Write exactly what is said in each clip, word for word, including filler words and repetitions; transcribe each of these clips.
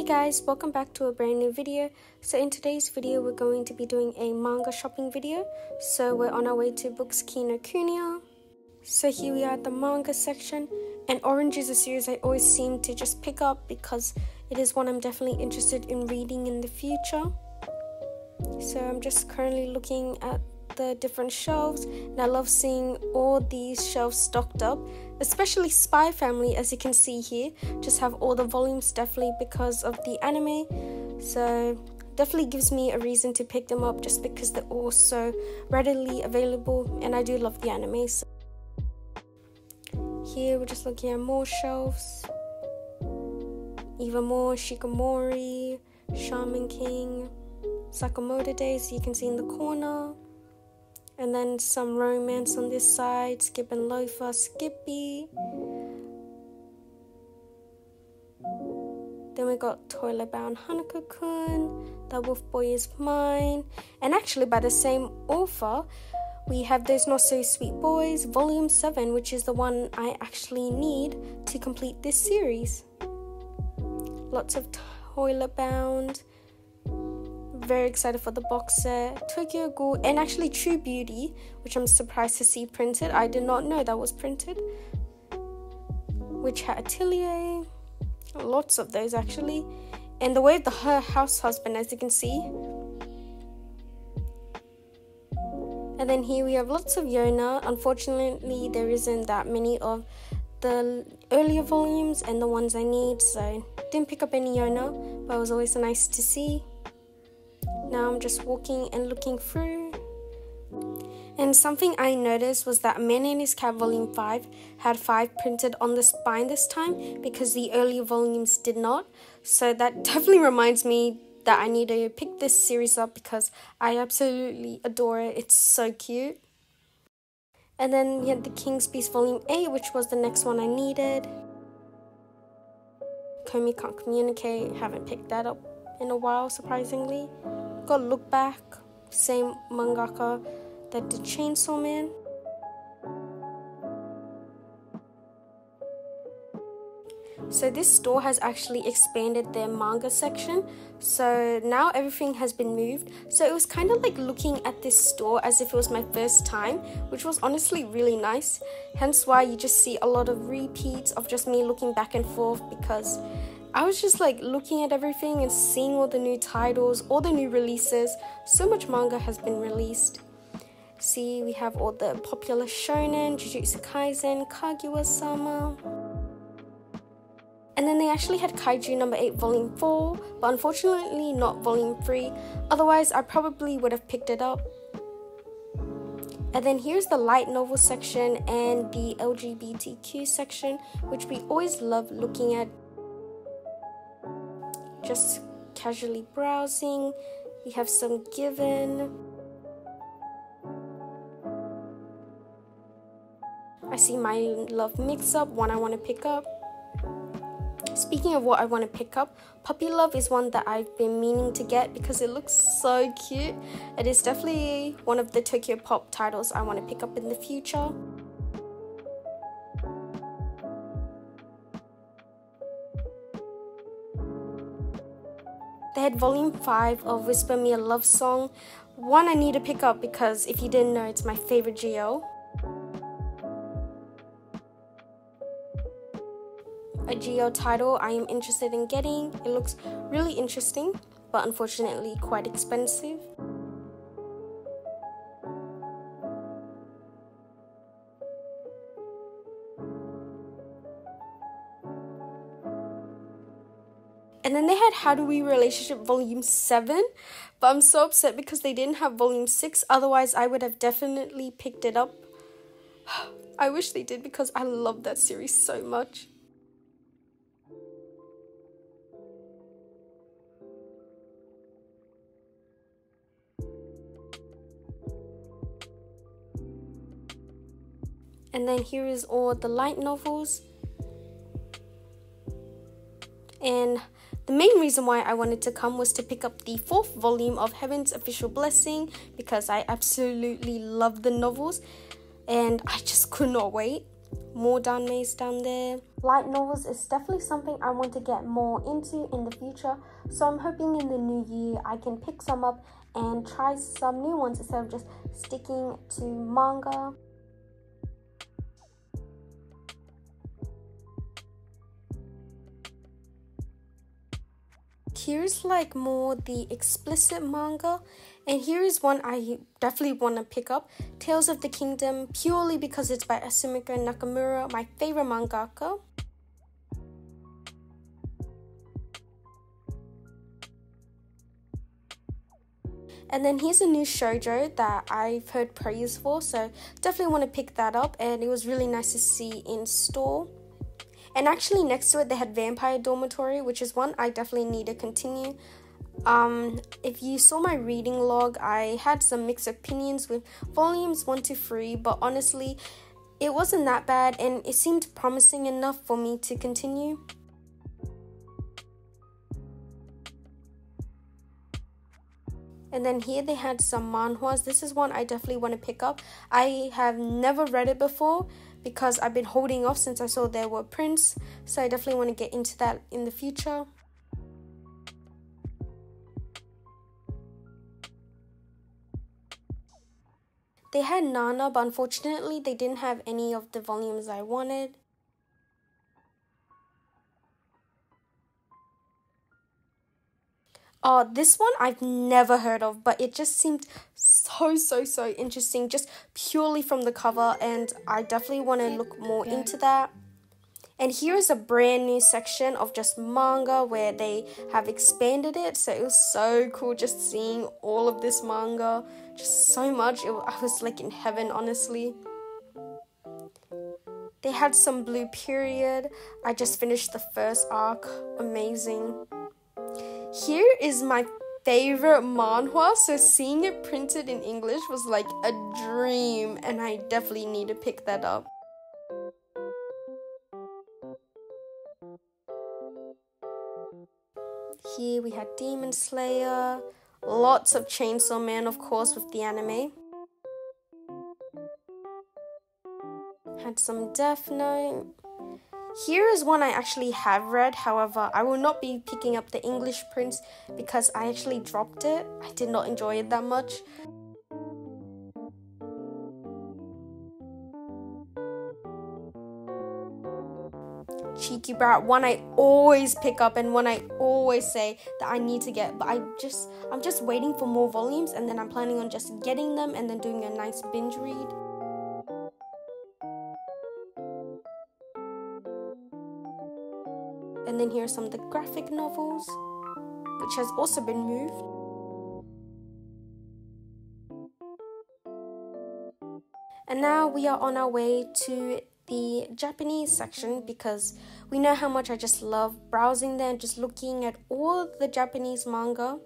Hey guys, welcome back to a brand new video. So in today's video we're going to be doing a manga shopping video. So we're on our way to Books Kinokuniya. So here we are at the manga section, and Orange is a series I always seem to just pick up because it is one I'm definitely interested in reading in the future. So I'm just currently looking at the different shelves, and I love seeing all these shelves stocked up, especially Spy Family. As you can see here, just have all the volumes, definitely because of the anime, so definitely gives me a reason to pick them up just because they're all so readily available, and I do love the anime. So here we're just looking at more shelves, even more Shikimori, Shaman King, Sakamoto Days you can see in the corner. And then some romance on this side, Skip and Loafer, Skippy. Then we got Toilet-Bound Hanako-kun, The Wolf Boy Is Mine. And actually by the same author, we have Those Not So Sweet Boys, Volume seven, which is the one I actually need to complete this series. Lots of Toilet-Bound. Very excited for the box set, Tokyo Ghoul, and actually True Beauty, which I'm surprised to see printed. I did not know that was printed. Witch Hat Atelier, lots of those actually. And The Way of the Househusband, as you can see. And then here we have lots of Yona. Unfortunately, there isn't that many of the earlier volumes and the ones I need, so didn't pick up any Yona, but it was always nice to see. Now I'm just walking and looking through. And something I noticed was that Man in His Cat Volume five had five printed on the spine this time because the earlier volumes did not. So that definitely reminds me that I need to pick this series up because I absolutely adore it. It's so cute. And then we had The King's Beast Volume eight, which was the next one I needed. Komi Can't Communicate, haven't picked that up in a while, surprisingly. Got Look Back, same mangaka that did Chainsaw Man. So this store has actually expanded their manga section, so now everything has been moved. So it was kind of like looking at this store as if it was my first time, which was honestly really nice, hence why you just see a lot of repeats of just me looking back and forth, because I was just like looking at everything and seeing all the new titles, all the new releases. So much manga has been released. See, we have all the popular shonen, Jujutsu Kaisen, Kaguya-sama. And then they actually had Kaiju number eight Volume four, but unfortunately not Volume three. Otherwise, I probably would have picked it up. And then here's the light novel section and the L G B T Q section, which we always love looking at. Just casually browsing. We have some Given. I see My Love Mix-Up, one I want to pick up. Speaking of what I want to pick up, Puppy Love is one that I've been meaning to get because it looks so cute. It is definitely one of the Tokyopop titles I want to pick up in the future. They had Volume five of Whisper Me A Love Song, one I need to pick up because if you didn't know, it's my favorite G O. A G O title I am interested in getting. It looks really interesting, but unfortunately quite expensive. And then they had How Do We Relationship Volume seven, but I'm so upset because they didn't have Volume six, otherwise I would have definitely picked it up. I wish they did because I love that series so much. And then here is all the light novels. And the main reason why I wanted to come was to pick up the fourth volume of Heaven's Official Blessing because I absolutely love the novels and I just could not wait. more danmeis down there. Light novels is definitely something I want to get more into in the future, so I'm hoping in the new year I can pick some up and try some new ones instead of just sticking to manga. Here's like more the explicit manga, and here is one I definitely want to pick up, Tales of the Kingdom, purely because it's by Asumika Nakamura, my favorite mangaka. And then here's a new shoujo that I've heard praise for, so definitely want to pick that up, and it was really nice to see in store. And actually next to it they had Vampire Dormitory, which is one I definitely need to continue. Um, if you saw my reading log, I had some mixed opinions with volumes one to three, but honestly it wasn't that bad and it seemed promising enough for me to continue. And then here they had some manhwas. This is one I definitely want to pick up. I have never read it before because I've been holding off since I saw there were prints, so I definitely want to get into that in the future. They had Nana, but unfortunately they didn't have any of the volumes I wanted. Oh, this one I've never heard of, but it just seemed so, so, so interesting just purely from the cover, and I definitely want to look more into that. And here is a brand new section of just manga where they have expanded it, so it was so cool just seeing all of this manga, just so much. It, I was like in heaven, honestly. They had some Blue Period. I just finished the first arc. Amazing. Here is my favorite manhwa, so seeing it printed in English was like a dream, and I definitely need to pick that up. Here we had Demon Slayer, lots of Chainsaw Man of course with the anime. Had some Death Note. Here is one I actually have read, however, I will not be picking up the English prints because I actually dropped it. I did not enjoy it that much. Cheeky Brat, one I always pick up and one I always say that I need to get, but I just, I'm just waiting for more volumes, and then I'm planning on just getting them and then doing a nice binge read. And then here are some of the graphic novels, which has also been moved. And now we are on our way to the Japanese section because we know how much I just love browsing there and just looking at all the Japanese manga.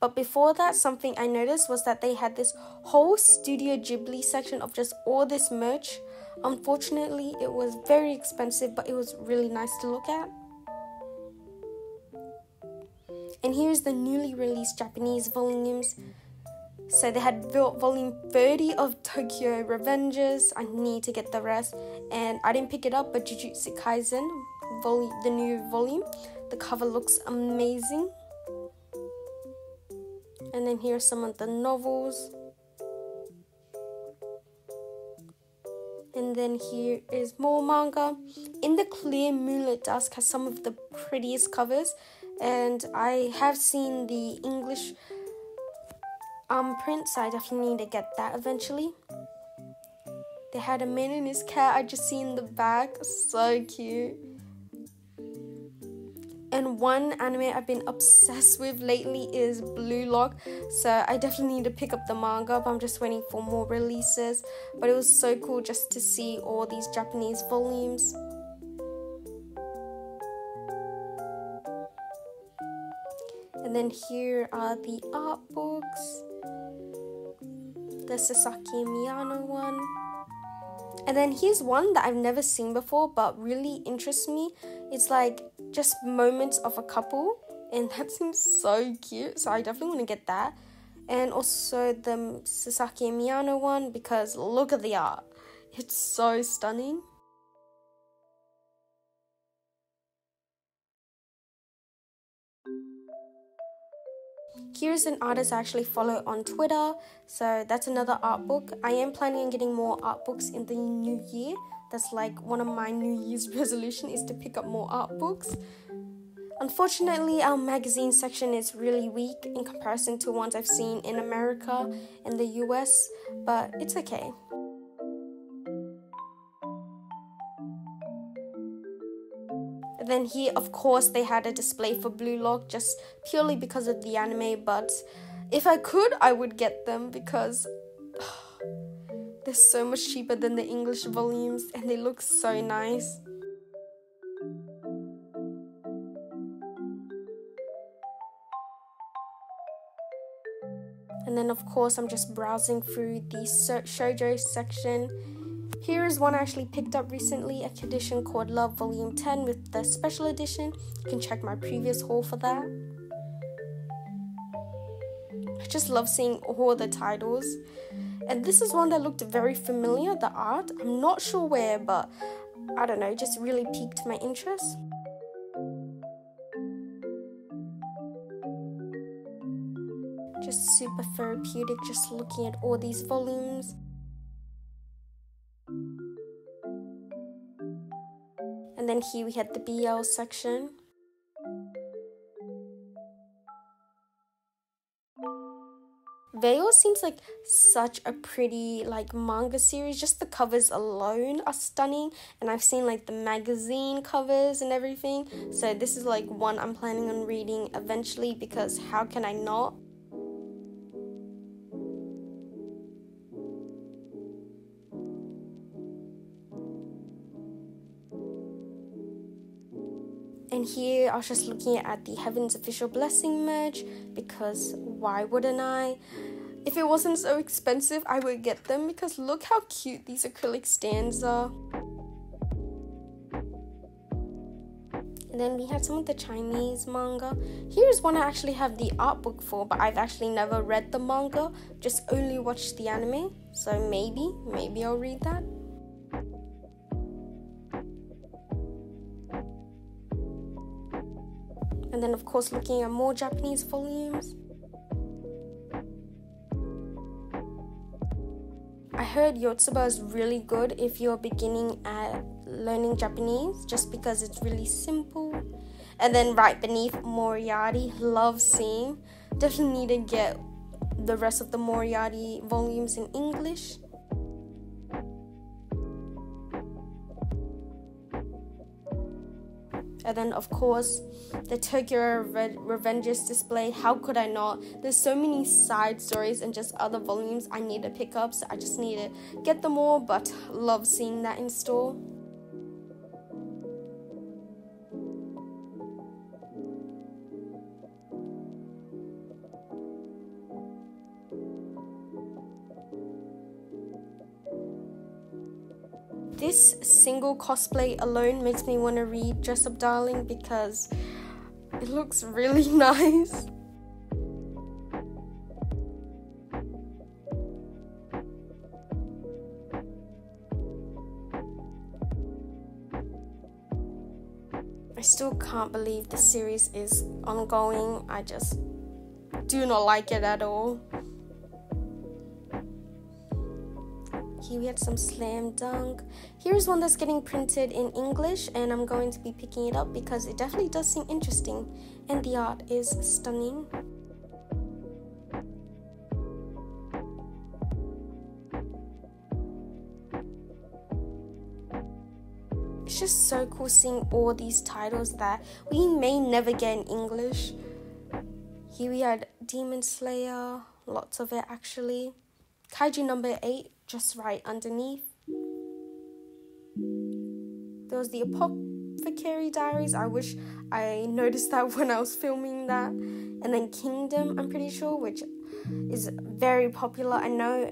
But before that, something I noticed was that they had this whole Studio Ghibli section of just all this merch. Unfortunately, it was very expensive, but it was really nice to look at. And here's the newly released Japanese volumes. So they had volume thirty of Tokyo Revengers. I need to get the rest. And I didn't pick it up, but Jujutsu Kaisen, volume, the new volume. The cover looks amazing. And then here are some of the novels. And then here is more manga. In the Clear Moonlit Dusk has some of the prettiest covers. And I have seen the English um, print, so I definitely need to get that eventually. They had a Man in His Cat I just seen the back. So cute. And one anime I've been obsessed with lately is Blue Lock, so I definitely need to pick up the manga, but I'm just waiting for more releases. But it was so cool just to see all these Japanese volumes. And then here are the art books, the Sasaki Miyano one. And then here's one that I've never seen before but really interests me. It's like just moments of a couple, and that seems so cute, so I definitely want to get that. and also the Sasaki Miyano one, because look at the art, it's so stunning. Here's an artist I actually follow on Twitter, so that's another art book. I am planning on getting more art books in the new year. That's like one of my New Year's resolution, is to pick up more art books. Unfortunately, our magazine section is really weak in comparison to ones I've seen in America and the U S, but it's okay. Then here, of course, they had a display for Blue Lock just purely because of the anime, but if I could, I would get them because they're so much cheaper than the English volumes and they look so nice. And then, of course, I'm just browsing through the shoujo section. Here is one I actually picked up recently, a condition called Love Volume ten with the special edition. You can check my previous haul for that. I just love seeing all the titles. And this is one that looked very familiar, the art. I'm not sure where, but I don't know, it just really piqued my interest. Just super therapeutic, just looking at all these volumes. And then here we had the B L section. Veil seems like such a pretty like manga series. Just the covers alone are stunning. And I've seen like the magazine covers and everything. So this is like one I'm planning on reading eventually, because how can I not? And here I was just looking at the Heaven's Official Blessing merch, because why wouldn't I? If it wasn't so expensive, I would get them, because look how cute these acrylic stands are. And then we had some of the Chinese manga. Here's one I actually have the art book for, but I've actually never read the manga, just only watched the anime. So maybe, maybe I'll read that. And then, of course, looking at more Japanese volumes. I heard Yotsuba is really good if you're beginning at learning Japanese, just because it's really simple. And then right beneath, Moriarty. Love seeing. Definitely need to get the rest of the Moriarty volumes in English. And then, of course, the Tokyo Revengers display. How could I not? There's so many side stories and just other volumes I need to pick up, so I just need to get them all, but love seeing that in store. This single cosplay alone makes me want to read Dress Up Darling, because it looks really nice. I still can't believe the series is ongoing. I just do not like it at all. Here we had some Slam Dunk. Here's one that's getting printed in English, and I'm going to be picking it up because it definitely does seem interesting, and the art is stunning. It's just so cool seeing all these titles that we may never get in English. Here we had Demon Slayer, lots of it actually. Kaiju number eight, just right underneath. There was the Apothecary Diaries. I wish I noticed that when I was filming that. And then Kingdom, I'm pretty sure, which is very popular. I know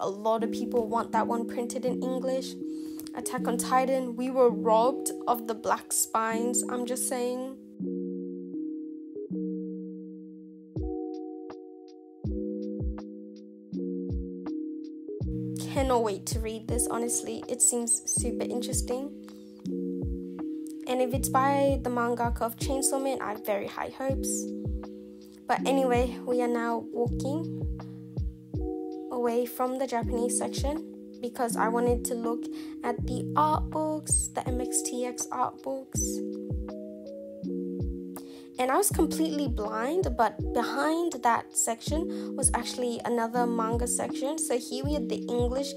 a lot of people want that one printed in English. Attack on Titan. We were robbed of the black spines, I'm just saying. cannot wait to read this, honestly. It seems super interesting. And if it's by the mangaka of Chainsaw Man, I have very high hopes. But anyway, we are now walking away from the Japanese section because I wanted to look at the art books, the M X T X art books. And I was completely blind, but behind that section was actually another manga section. So here we had the English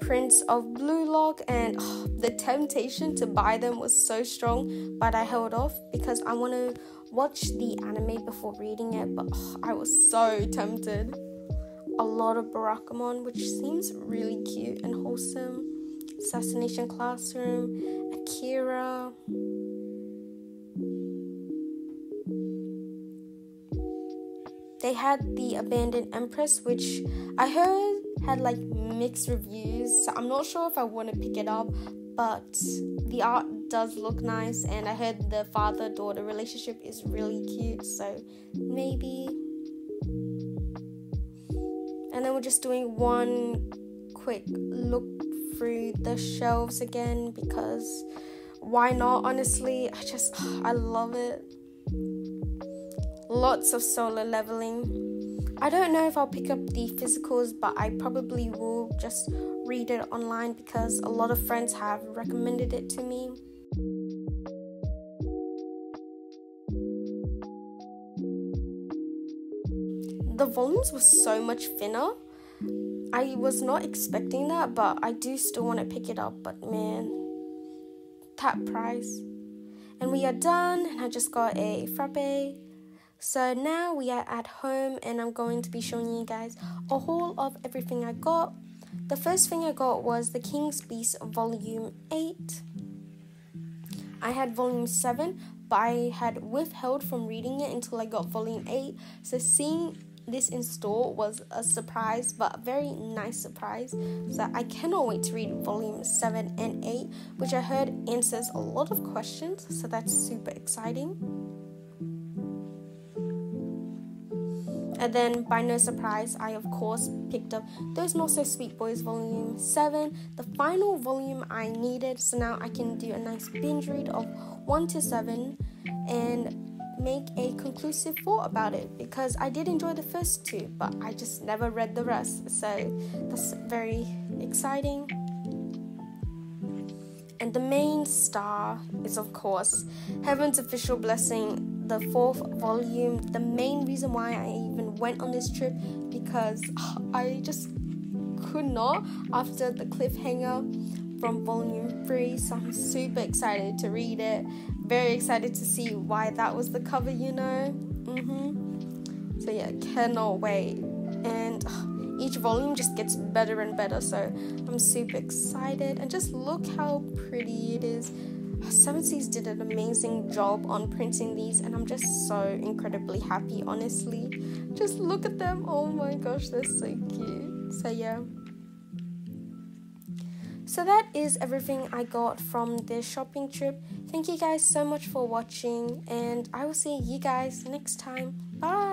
prints of Blue Lock, and oh, the temptation to buy them was so strong, but I held off because I want to watch the anime before reading it. But oh, I was so tempted. A lot of Barakamon, which seems really cute and wholesome. Assassination Classroom, Akira. They had The Abandoned Empress, which I heard had like mixed reviews, so I'm not sure if I want to pick it up, but the art does look nice, and I heard the father-daughter relationship is really cute, so maybe. And then we're just doing one quick look through the shelves again, because why not, honestly. I just, I love it. Lots of Solo Leveling. I don't know if I'll pick up the physicals, but I probably will just read it online because a lot of friends have recommended it to me. The volumes were so much thinner. I was not expecting that, but I do still want to pick it up. But man, that price. And we are done, and I just got a frappe. So now we are at home, and I'm going to be showing you guys a haul of everything I got. The first thing I got was The King's Beast Volume eight. I had Volume seven, but I had withheld from reading it until I got Volume eight. So seeing this in store was a surprise, but a very nice surprise. So I cannot wait to read Volume seven and eight, which I heard answers a lot of questions. So that's super exciting. And then, by no surprise, I, of course, picked up Those Not So Sweet Boys Volume seven, the final volume I needed. So now I can do a nice binge read of one to seven and make a conclusive thought about it. Because I did enjoy the first two, but I just never read the rest. So that's very exciting. And the main star is, of course, Heaven's Official Blessing, the fourth volume. The main reason why I even went on this trip, because I just could not after the cliffhanger from volume three, so I'm super excited to read it. Very excited to see why that was the cover, you know. Mm-hmm. So yeah, cannot wait. And each volume just gets better and better, so I'm super excited. And just look how pretty it is. Seven Seas did an amazing job on printing these, and I'm just so incredibly happy, honestly. Just look at them. Oh my gosh, they're so cute. So yeah. So that is everything I got from this shopping trip. Thank you guys so much for watching, and I will see you guys next time. Bye!